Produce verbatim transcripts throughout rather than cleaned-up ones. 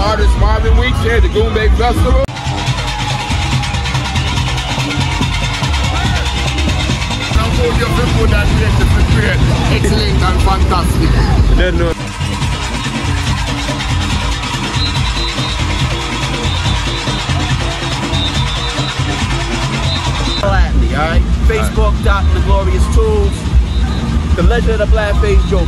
artist Marvin Weeks here at the Goombay Festival. Your people that make the prepare excellent and fantastic. They know. Alright? Facebook dot the Glorious Tools. The Legend of the Blackface Joker.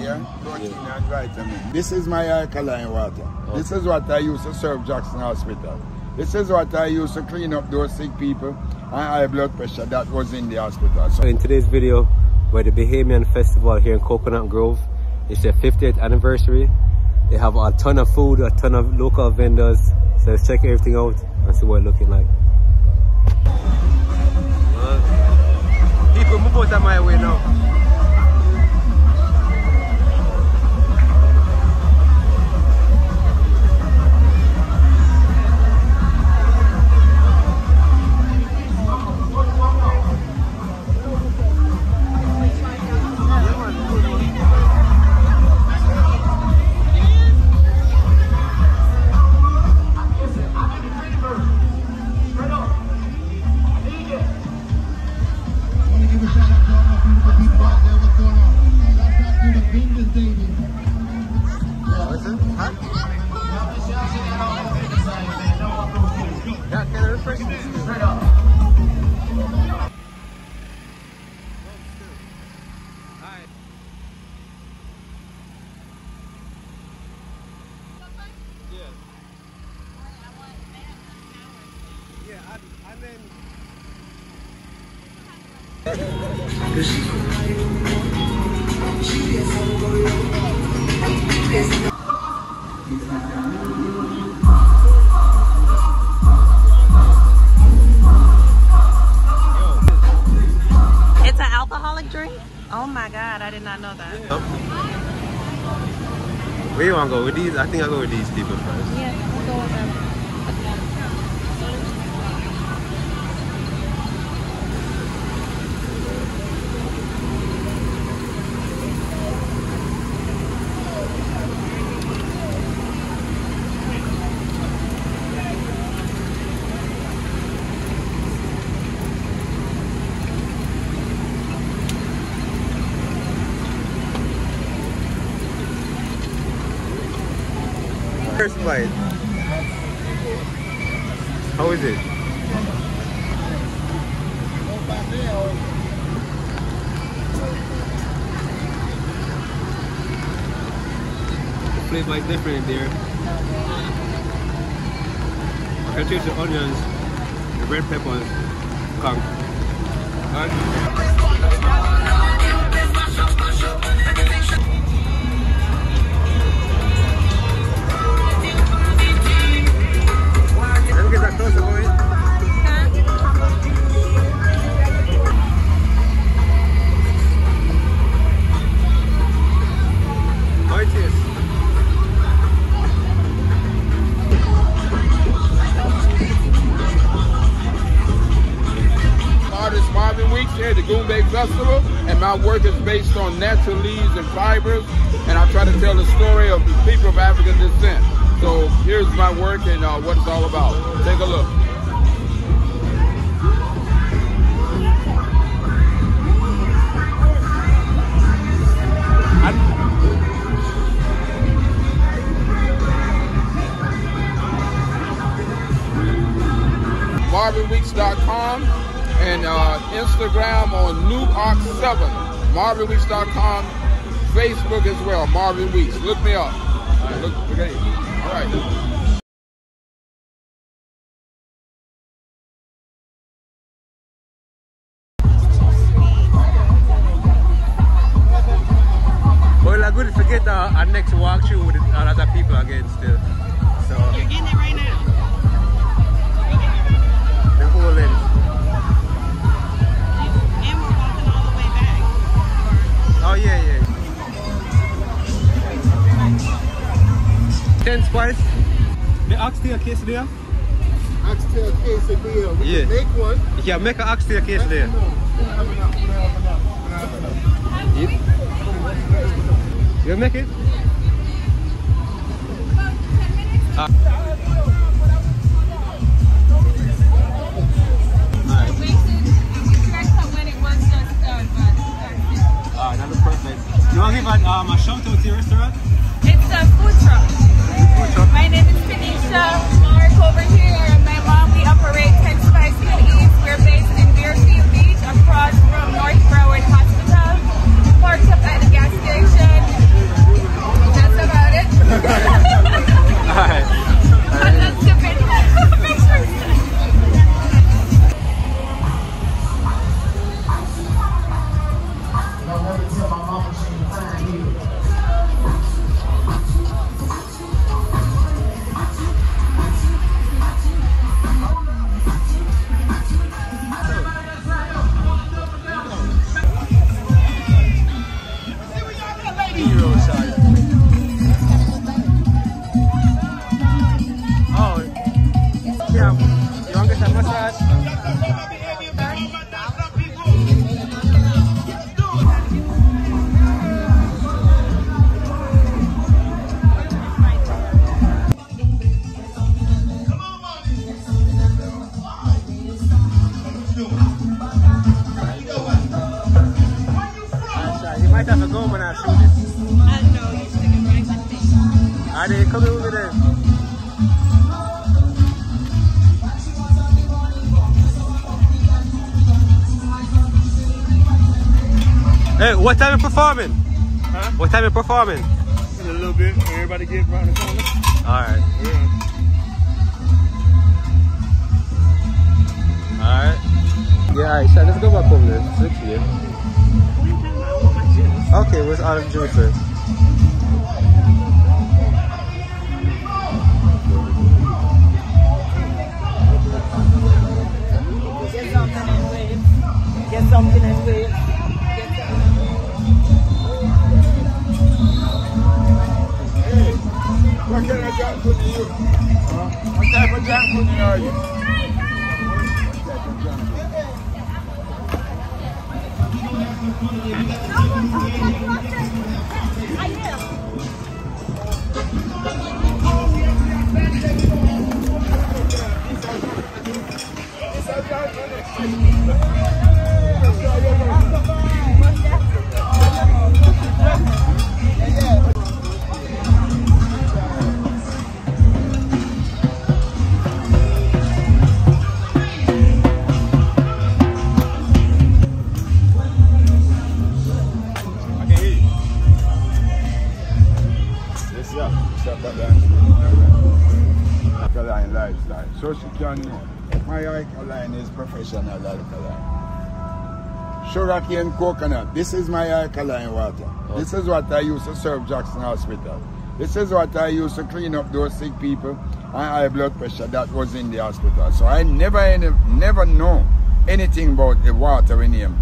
Yeah? Protein and vitamin. This is my alkaline water. Okay. This is what I used to serve Jackson Hospital. This is what I used to clean up those sick people and high blood pressure that was in the hospital. So in today's video, we're at the Bahamian Festival here in Coconut Grove. It's their fiftieth anniversary. They have a ton of food, a ton of local vendors. So let's check everything out and see what it's looking like. Uh, people, move out of my way now. With these, I think I'll go with these people first. Yeah, we'll go with them. First bite. How is it? The flavor is different there. I can taste the onions, the red peppers, conch. Right? Festival, and my work is based on natural leaves and fibers, and I try to tell the story of the people of African descent. So here's my work and uh, what it's all about. Take a look. Marvin Weeks dot com and uh, Instagram on New Ox seven, Marvin Weeks dot com, Facebook as well, Marvin Weeks. Look me up. All right, look, okay. All right. I forget our name. next walkthrough with a lot of people again still. So you're getting it right now. The whole length. And we're walking all the way back. Oh yeah, yeah. Ten Spice. The oxtail quesadilla. Oxtail quesadilla. We yeah. can make one. Yeah, make an oxtail quesadilla. You make it? Uh, Alright. Alright, that was perfect. You want to give a, um, a shout out to your restaurant? It's a food truck. Food truck. My name is Phoenicia. Mark over here and my mom. We operate Ten Spice Eats. We're based in Deerfield Beach across from North Broward Hospital. Parked up at the gas station. That's about it. Alright. I'm not stupid. Make sure it's done. Don't ever tell my mama she can find you. Hey, what time you performing? Huh? What time you performing? In a little bit. Everybody get around the corner. Alright. Yeah. Alright. Yeah, alright. So let's go back home then. It's up to you. Okay, where's Autumn Juice first? Get something and wave. Get something and wave. What kind of junk food do you eat? Huh? What type of junk food are you? I am. So she can know. My alkaline is professional alkaline. Shoraki and coconut. This is my alkaline water. Okay. This is what I used to serve Jackson Hospital. This is what I used to clean up those sick people and high blood pressure that was in the hospital. So I never never know anything about the water in him.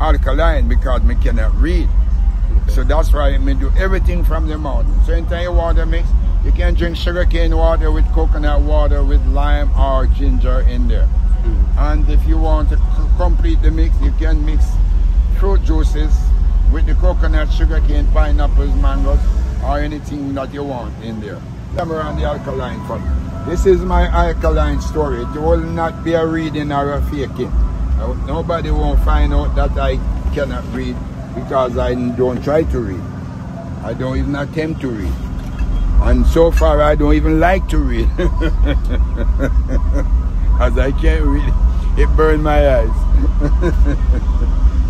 Alkaline because me cannot read. Okay. So that's why me do everything from the mountain. So entire water mix. You can drink sugarcane water with coconut water with lime or ginger in there. Mm. And if you want to complete the mix, you can mix fruit juices with the coconut, sugarcane, pineapples, mangoes, or anything that you want in there. Come around the alkaline fund. This is my alkaline story. It will not be a reading or a faking. Nobody won't find out that I cannot read because I don't try to read. I don't even attempt to read. And so far, I don't even like to read. As I can't read, it burned my eyes.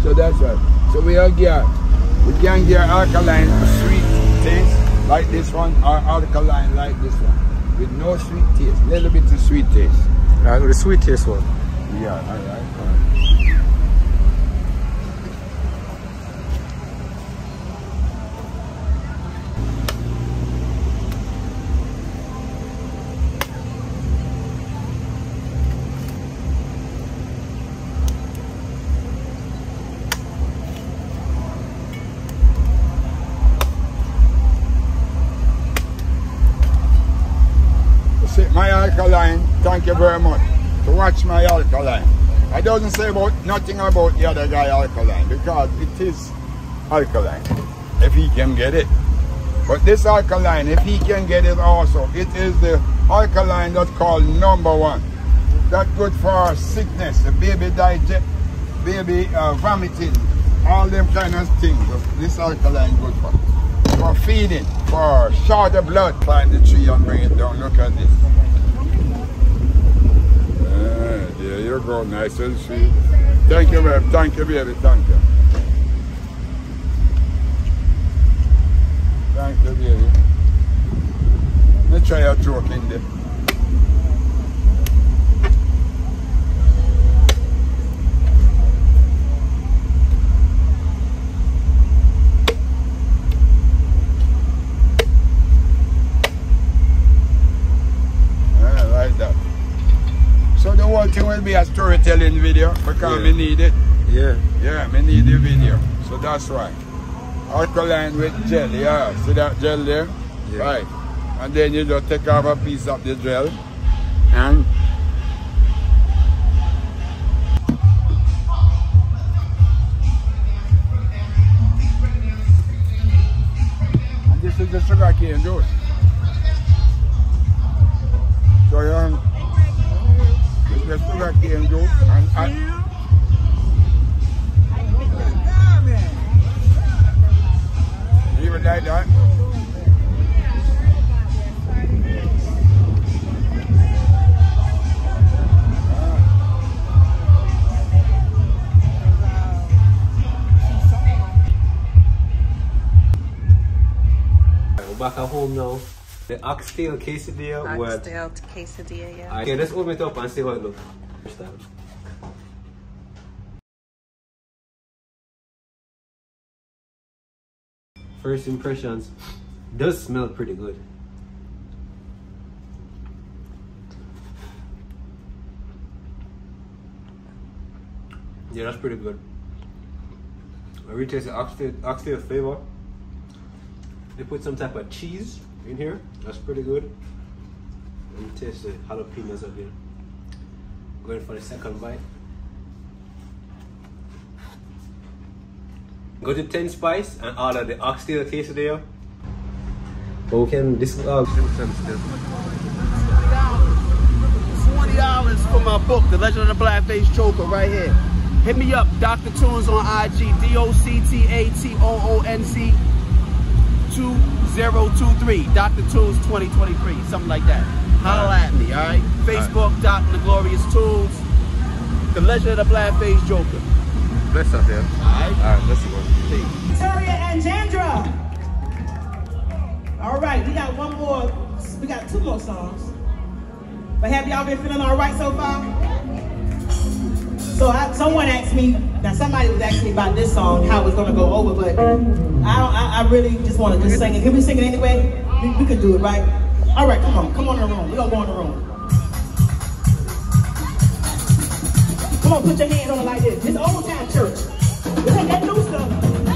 So that's it. So we are geared. We can get alkaline sweet taste like this one, or alkaline like this one. With no sweet taste, a little bit of sweet taste. Uh, the sweet taste one? Yeah, I like that. my alkaline, thank you very much. To watch my alkaline. I don't say about nothing about the other guy alkaline, because it is alkaline, if he can get it. But this alkaline, if he can get it also, it is the alkaline that's called number one. That's good for sickness, the baby digest, baby uh, vomiting, all them kind of things. This alkaline good for. For feeding, for short of blood, climb the tree and bring it down. Look at this. Ah, there you go, nice and sweet. Thank you, babe. Thank you, baby. Thank you. Thank you, baby. Let me try a joke in there. It will be a storytelling video because yeah. we need it. Yeah. Yeah, we need the video. So that's why. Alkaline with gel, yeah. See that gel there? Yeah. Right. And then you just take off a piece of the gel and and this is the sugar cane juice. So you um, the sugar cane juice and add. Leave it like that. Right, we're back at home now. The oxtail quesadilla. Oxtail quesadilla, yeah. Okay, let's open it up and see how it looks. First time. First impressions. Does smell pretty good. Yeah, that's pretty good. I really taste the oxtail, oxtail flavor. They put some type of cheese in here, that's pretty good. Let me taste the jalapenos again. Going for the second bite. Go to Ten Spice and order the oxtail quesadilla. But we can this uh, still. twenty dollars for my book, The Legend of the Blackface Joker, right here. Hit me up, Doctor Toons on I G, D O C T A T O O N C. two zero two three, Doctor Toons twenty twenty-three, something like that. Holla at me, alright? Facebook, dot the Glorious Tools, The Legend of the Blackface Joker. Bless us, yeah. Alright? Alright, let's go. Victoria and Jandra. Alright, we got one more, we got two more songs. But have y'all been feeling alright so far? So I, someone asked me, now somebody was asking me about this song, how it's gonna go over, but I don't. I, I really just wanna just sing it. Can we sing it anyway? We, we could do it, right? All right, come on, come on in the room. We gonna go in the room. Come on, put your hand on it like this. This old time church. This ain't that new stuff.